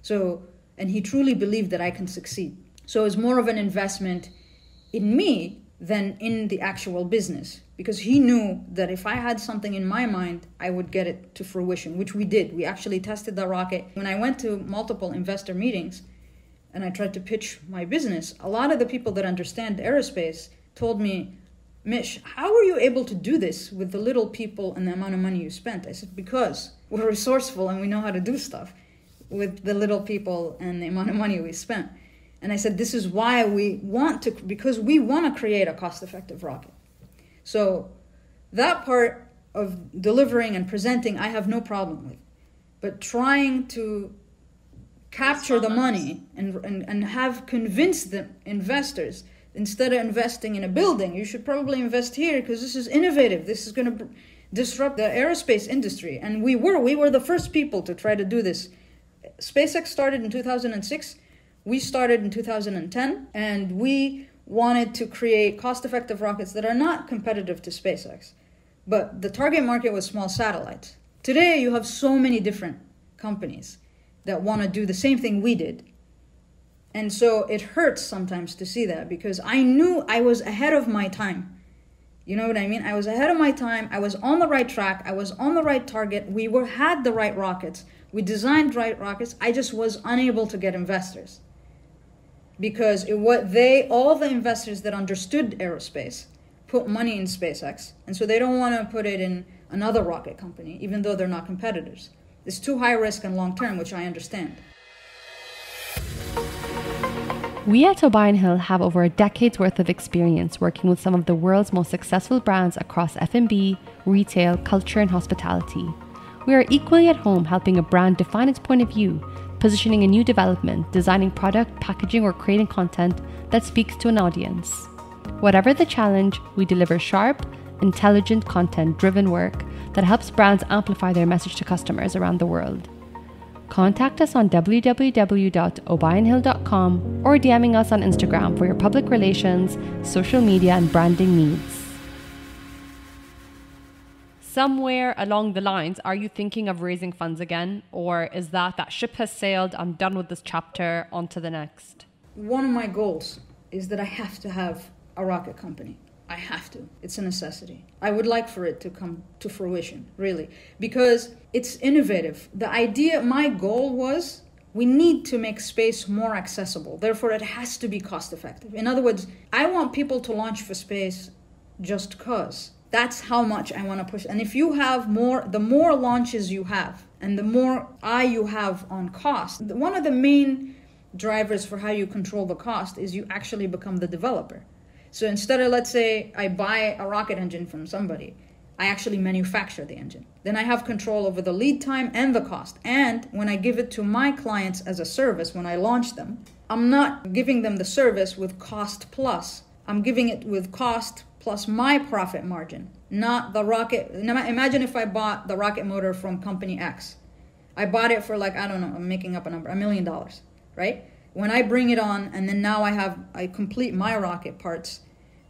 So, and he truly believed that I can succeed. So it's more of an investment in me than in the actual business, because he knew that if I had something in my mind, I would get it to fruition, which we did. We actually tested the rocket. When I went to multiple investor meetings and I tried to pitch my business, a lot of the people that understand aerospace told me, Mish, how were you able to do this with the little people and the amount of money you spent? I said, because we're resourceful and we know how to do stuff with the little people and the amount of money we spent. And I said, this is why we want to, because we want to create a cost-effective rocket. So that part of delivering and presenting, I have no problem with. But trying to capture the money and have convinced the investors, instead of investing in a building, you should probably invest here because this is innovative. This is going to disrupt the aerospace industry. And we were the first people to try to do this. SpaceX started in 2006. We started in 2010, and we wanted to create cost-effective rockets that are not competitive to SpaceX. But the target market was small satellites. Today, you have so many different companies that want to do the same thing we did. And so it hurts sometimes to see that, because I knew I was ahead of my time. You know what I mean? I was ahead of my time. I was on the right track. I was on the right target. We had the right rockets. We designed right rockets. I just was unable to get investors. Because all the investors that understood aerospace put money in SpaceX, and so they don't want to put it in another rocket company, even though they're not competitors. It's too high risk and long term, which I understand. We at O'Brien Hill have over a decade's worth of experience working with some of the world's most successful brands across F&B, retail, culture, and hospitality. We are equally at home helping a brand define its point of view, positioning a new development, designing product, packaging, or creating content that speaks to an audience. Whatever the challenge, we deliver sharp, intelligent content-driven work that helps brands amplify their message to customers around the world. Contact us on www.o'brienhill.com or DMing us on Instagram for your public relations, social media, and branding needs. Somewhere along the lines, are you thinking of raising funds again? Or is that ship has sailed, I'm done with this chapter, on to the next? One of my goals is that I have to have a rocket company. I have to. It's a necessity. I would like for it to come to fruition, really, because it's innovative. The idea, my goal was, we need to make space more accessible. Therefore, it has to be cost effective. In other words, I want people to launch for space just cause. That's how much I want to push. And if you have the more launches you have and the more eye you have on cost, one of the main drivers for how you control the cost is you actually become the developer. So instead of, let's say, I buy a rocket engine from somebody, I actually manufacture the engine. Then I have control over the lead time and the cost. And when I give it to my clients as a service, when I launch them, I'm not giving them the service with cost plus. I'm giving it with cost plus my profit margin, not the rocket. Imagine if I bought the rocket motor from company X. I bought it for like, I don't know, I'm making up a number, $1 million, right? When I bring it on and then now I complete my rocket parts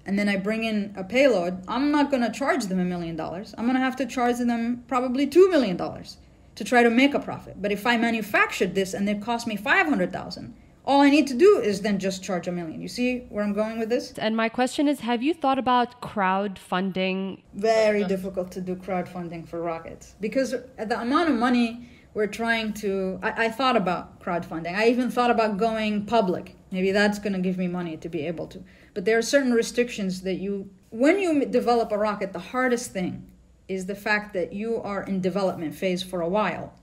and then I bring in a payload, I'm not going to charge them $1 million. I'm going to have to charge them probably $2 million to try to make a profit. But if I manufactured this and it cost me $500,000, all I need to do is then just charge $1 million. You see where I'm going with this? And my question is, have you thought about crowdfunding? Very difficult to do crowdfunding for rockets because the amount of money we're trying to... I thought about crowdfunding. I even thought about going public. Maybe that's going to give me money to be able to. But there are certain restrictions that you... When you develop a rocket, the hardest thing is the fact that you are in development phase for a while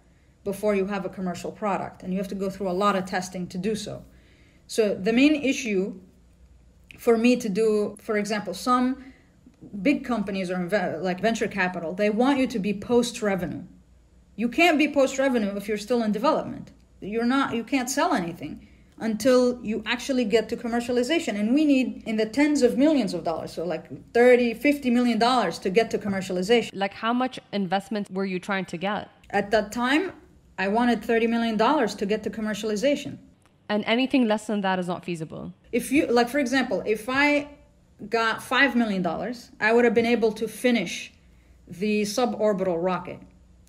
before you have a commercial product, and you have to go through a lot of testing to do so. So the main issue for me to do, for example, some big companies or like venture capital, they want you to be post-revenue. You can't be post-revenue if you're still in development. You can't sell anything until you actually get to commercialization. And we need in the tens of millions of dollars, so like $30, $50 million to get to commercialization. Like how much investment were you trying to get? At that time, I wanted $30 million to get to commercialization. And anything less than that is not feasible. If you, like for example, if I got $5 million, I would have been able to finish the suborbital rocket.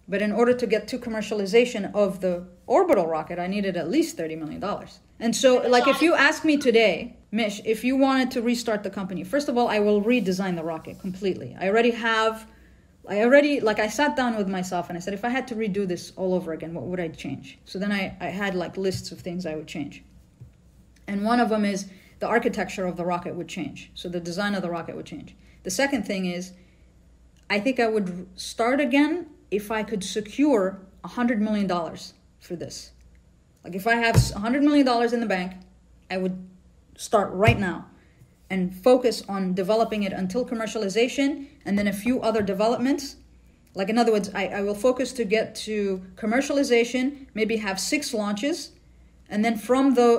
But in order to get to commercialization of the orbital rocket, I needed at least $30 million. And so, like, if you ask me today, Mish, if you wanted to restart the company, first of all, I will redesign the rocket completely. I sat down with myself and I said, if I had to redo this all over again, what would I change? So then I had, like, lists of things I would change. And one of them is the architecture of the rocket would change. So the design of the rocket would change. The second thing is, I think I would start again if I could secure $100 million for this. Like if I have $100 million in the bank, I would start right now and focus on developing it until commercialization and then a few other developments. Like in other words, I will focus to get to commercialization, maybe have 6 launches. And then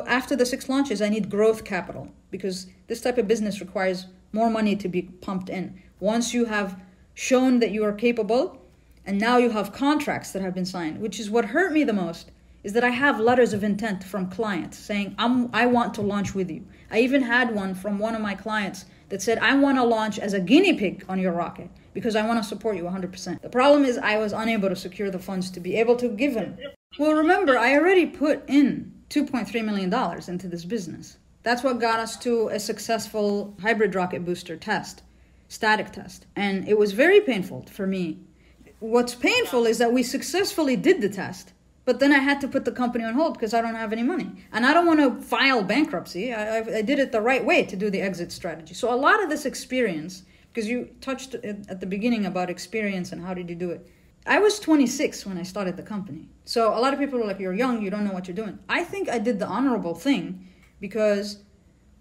after the 6 launches, I need growth capital because this type of business requires more money to be pumped in. Once you have shown that you are capable and now you have contracts that have been signed, which is what hurt me the most, is that I have letters of intent from clients saying, I want to launch with you. I even had one from one of my clients that said, I want to launch as a guinea pig on your rocket because I want to support you 100%. The problem is I was unable to secure the funds to be able to give him. Well, remember, I already put in $2.3 million into this business. That's what got us to a successful hybrid rocket booster test, static test. And it was very painful for me. What's painful is that we successfully did the test, but then I had to put the company on hold because I don't have any money. And I don't want to file bankruptcy. I did it the right way to do the exit strategy. So a lot of this experience, because you touched at the beginning about experience and how did you do it. I was 26 when I started the company. So a lot of people are like, you're young, you don't know what you're doing. I think I did the honorable thing because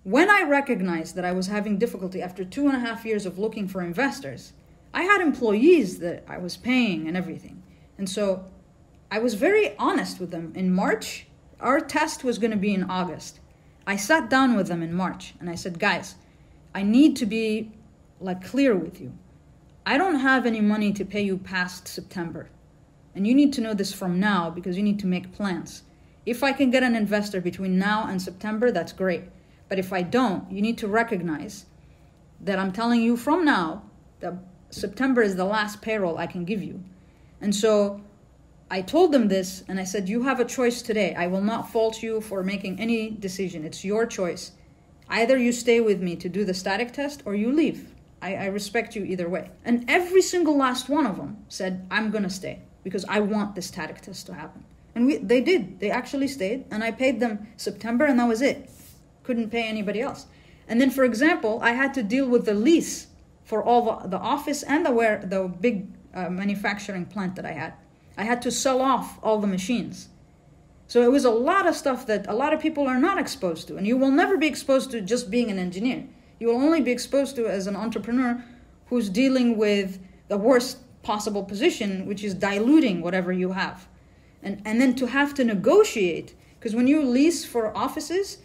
when I recognized that I was having difficulty after 2.5 years of looking for investors, I had employees that I was paying and everything. And so I was very honest with them. In March, our test was going to be in August. I sat down with them in March and I said, guys, I need to be like clear with you. I don't have any money to pay you past September. And you need to know this from now because you need to make plans. If I can get an investor between now and September, that's great. But if I don't, you need to recognize that I'm telling you from now that September is the last payroll I can give you. And so I told them this and I said, you have a choice today. I will not fault you for making any decision. It's your choice. Either you stay with me to do the static test or you leave. I respect you either way. And every single last one of them said, I'm going to stay because I want the static test to happen. And they did. They actually stayed and I paid them September and that was it. Couldn't pay anybody else. And then, for example, I had to deal with the lease for all the office and the big manufacturing plant that I had. I had to sell off all the machines. So it was a lot of stuff that a lot of people are not exposed to. And you will never be exposed to just being an engineer. You will only be exposed to as an entrepreneur who's dealing with the worst possible position, which is diluting whatever you have. And then to have to negotiate, because when you lease for offices,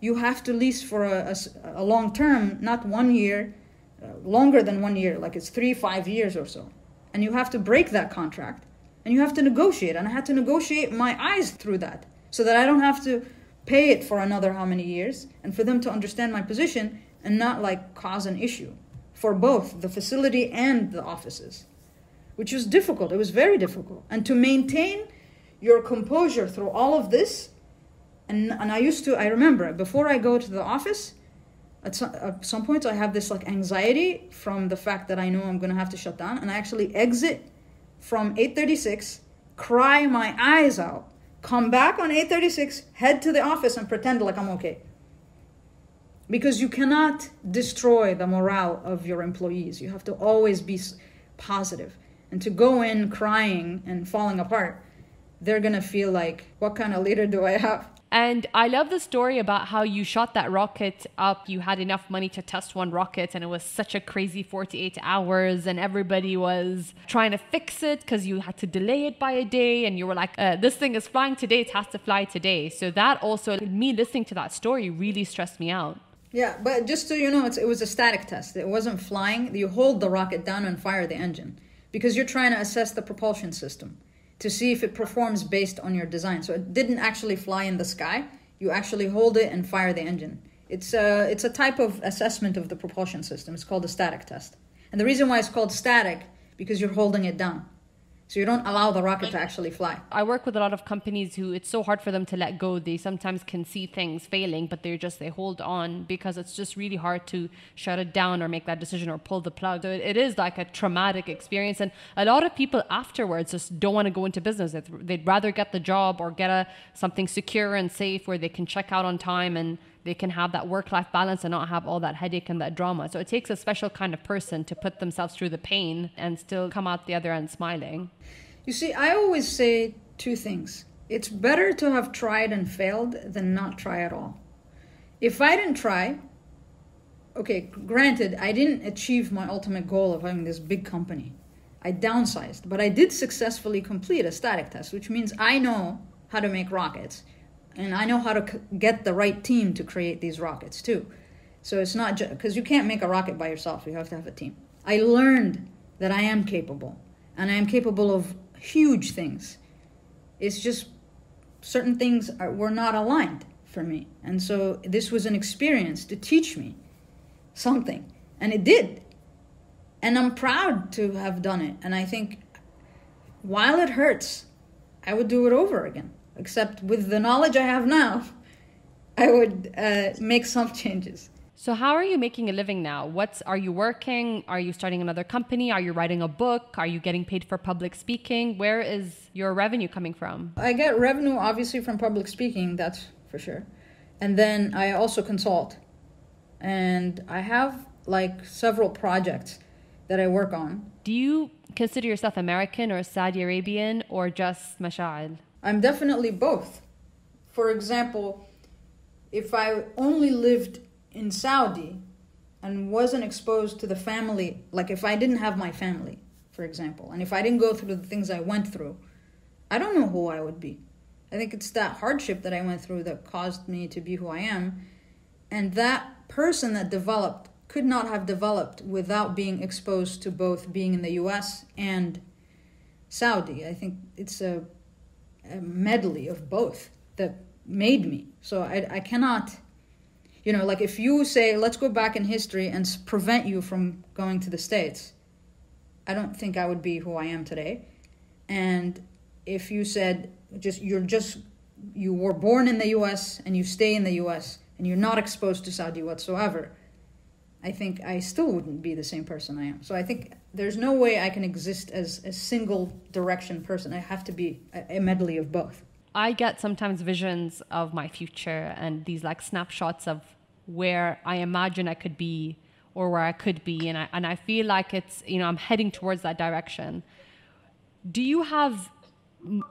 you have to lease for a long term, not 1 year, longer than 1 year, like it's 3-5 years or so. And you have to break that contract. and you have to negotiate. And I had to negotiate my eyes through that so that I don't have to pay it for another how many years, and for them to understand my position and not like cause an issue for both the facility and the offices, which was difficult. It was very difficult. And to maintain your composure through all of this, and I used to, I remember, before I go to the office, at some point I have this like anxiety from the fact that I know I'm going to have to shut down, and I actually exit from 8:36, cry my eyes out, come back on 8:36, head to the office and pretend like I'm okay. Because you cannot destroy the morale of your employees. You have to always be positive. And to go in crying and falling apart, they're going to feel like, what kind of leader do I have? And I love the story about how you shot that rocket up. You had enough money to test one rocket, and it was such a crazy 48 hours. And everybody was trying to fix it because you had to delay it by a day. And you were like, this thing is flying today. It has to fly today. So that also, me listening to that story really stressed me out. Yeah, but just so you know, it was a static test. It wasn't flying. You hold the rocket down and fire the engine because you're trying to assess the propulsion system to see if it performs based on your design. So it didn't actually fly in the sky. You actually hold it and fire the engine. It's a type of assessment of the propulsion system. It's called a static test. And the reason why it's called static, because you're holding it down. So you don't allow the rocket to actually fly. I work with a lot of companies who it's so hard for them to let go. They sometimes can see things failing, but they hold on because it's just really hard to shut it down or make that decision or pull the plug. So it is like a traumatic experience. And a lot of people afterwards just don't want to go into business. They'd rather get the job or get something secure and safe where they can check out on time and they can have that work-life balance and not have all that headache and that drama. So it takes a special kind of person to put themselves through the pain and still come out the other end smiling. You see, I always say two things. It's better to have tried and failed than not try at all. If I didn't try, okay, granted, I didn't achieve my ultimate goal of having this big company. I downsized, but I did successfully complete a static test, which means I know how to make rockets. And I know how to get the right team to create these rockets too. So it's not just, because you can't make a rocket by yourself. You have to have a team. I learned that I am capable, and I am capable of huge things. It's just certain things were not aligned for me. And so this was an experience to teach me something, and it did. And I'm proud to have done it. And I think while it hurts, I would do it over again. Except with the knowledge I have now, I would make some changes. So how are you making a living now? Are you working? Are you starting another company? Are you writing a book? Are you getting paid for public speaking? Where is your revenue coming from? I get revenue, obviously, from public speaking, that's for sure. And then I also consult. And I have like several projects that I work on. Do you consider yourself American or Saudi Arabian or just Mishaal? I'm definitely both. For example, if I only lived in Saudi and wasn't exposed to the family, like if I didn't have my family, for example, and if I didn't go through the things I went through, I don't know who I would be. I think it's that hardship that I went through that caused me to be who I am. And that person that developed could not have developed without being exposed to both being in the US and Saudi. I think it's a medley of both that made me. So I cannot, you know, like if you say, let's go back in history and prevent you from going to the States, I don't think I would be who I am today. And if you said, you were born in the US and you stay in the US and you're not exposed to Saudi whatsoever, I think I still wouldn't be the same person I am. So I think there's no way I can exist as a single direction person. I have to be a medley of both. I get sometimes visions of my future and these like snapshots of where I imagine I could be or where I could be. And I feel like it's, you know, I'm heading towards that direction. Do you have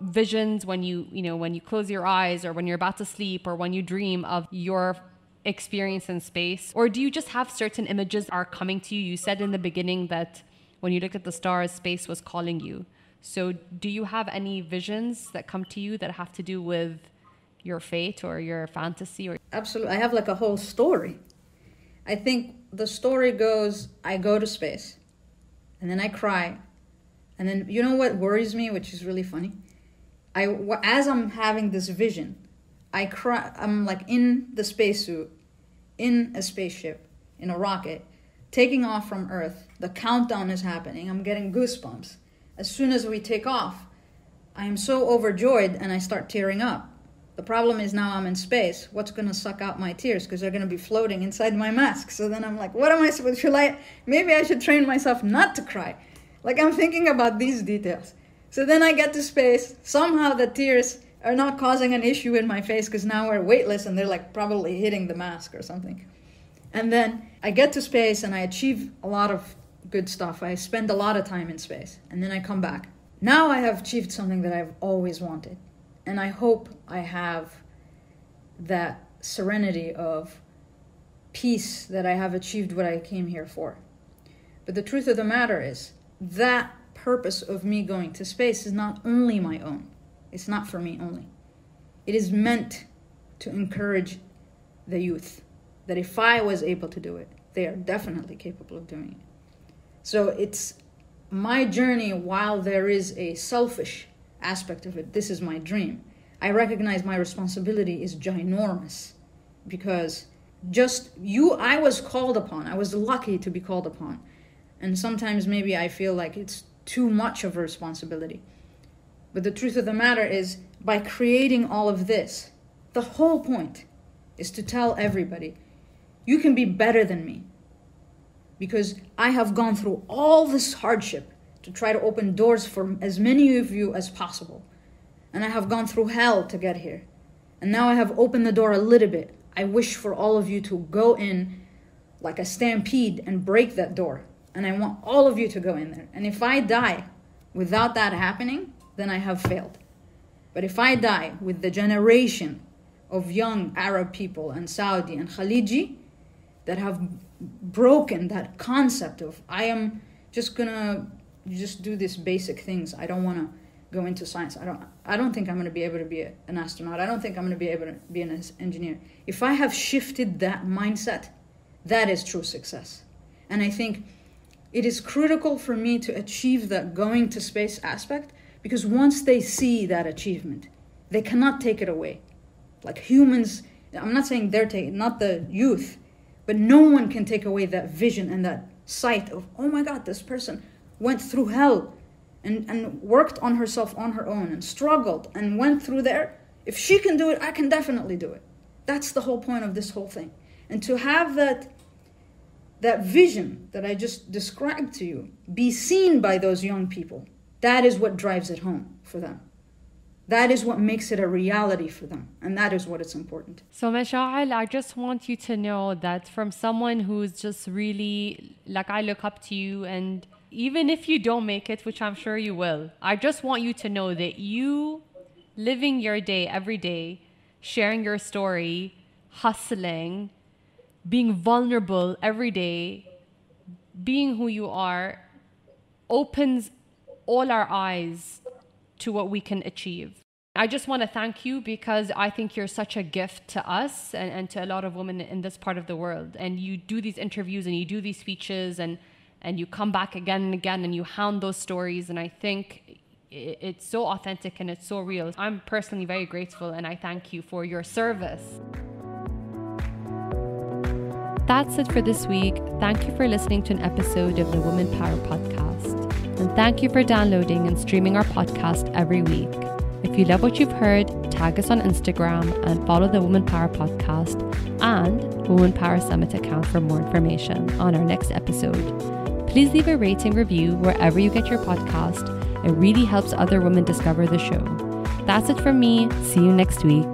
visions when you close your eyes or when you're about to sleep or when you dream of your experience in space? Or do you just have certain images are coming to you? You said in the beginning that when you looked at the stars, space was calling you. So do you have any visions that come to you that have to do with your fate or your fantasy? Absolutely. I have like a whole story. I think the story goes, I go to space and then I cry. And then, you know what worries me, which is really funny? As I'm having this vision, I cry, I'm like in the spacesuit, in a spaceship, in a rocket, taking off from Earth. The countdown is happening. I'm getting goosebumps. As soon as we take off, I am so overjoyed and I start tearing up. The problem is now I'm in space. What's going to suck out my tears? Because they're going to be floating inside my mask. So then I'm like, what am I supposed to like? Maybe I should train myself not to cry. Like, I'm thinking about these details. So then I get to space. Somehow the tears are not causing an issue in my face because now we're weightless and they're like probably hitting the mask or something. And then I get to space and I achieve a lot of good stuff. I spend a lot of time in space and then I come back. Now I have achieved something that I've always wanted. And I hope I have that serenity of peace that I have achieved what I came here for. But the truth of the matter is that purpose of me going to space is not only my own. It's not for me only. It is meant to encourage the youth that if I was able to do it, they are definitely capable of doing it. So it's my journey, while there is a selfish aspect of it, this is my dream. I recognize my responsibility is ginormous because I was called upon. I was lucky to be called upon. And sometimes maybe I feel like it's too much of a responsibility. But the truth of the matter is, by creating all of this, the whole point is to tell everybody, you can be better than me because I have gone through all this hardship to try to open doors for as many of you as possible. And I have gone through hell to get here. And now I have opened the door a little bit. I wish for all of you to go in like a stampede and break that door. And I want all of you to go in there. And if I die without that happening, then I have failed. But if I die with the generation of young Arab people and Saudi and Khaliji that have broken that concept of I am just gonna just do these basic things. I don't want to go into science. I don't think I'm going to be able to be an astronaut. I don't think I'm going to be able to be an engineer. If I have shifted that mindset, that is true success. And I think it is critical for me to achieve that going to space aspect because once they see that achievement, they cannot take it away. Like humans, I'm not saying they're taking, not the youth, but no one can take away that vision and that sight of, oh my God, this person went through hell and worked on herself on her own and struggled and went through there. If she can do it, I can definitely do it. That's the whole point of this whole thing. And to have that vision that I just described to you be seen by those young people, that is what drives it home for them. That is what makes it a reality for them. And that is what it's important. So Mishaal, I just want you to know that from someone who's just really, like I look up to you and even if you don't make it, which I'm sure you will, I just want you to know that you living your day every day, sharing your story, hustling, being vulnerable every day, being who you are, opens all our eyes to what we can achieve. I just want to thank you because I think you're such a gift to us and to a lot of women in this part of the world. And you do these interviews and you do these speeches and you come back again and again and you hound those stories. And I think it's so authentic and it's so real. I'm personally very grateful and I thank you for your service. That's it for this week. Thank you for listening to an episode of the Women Power Podcast. And thank you for downloading and streaming our podcast every week. If you love what you've heard, tag us on Instagram and follow the Women Power Podcast and Women Power Summit account for more information on our next episode. Please leave a rating review wherever you get your podcast. It really helps other women discover the show. That's it from me. See you next week.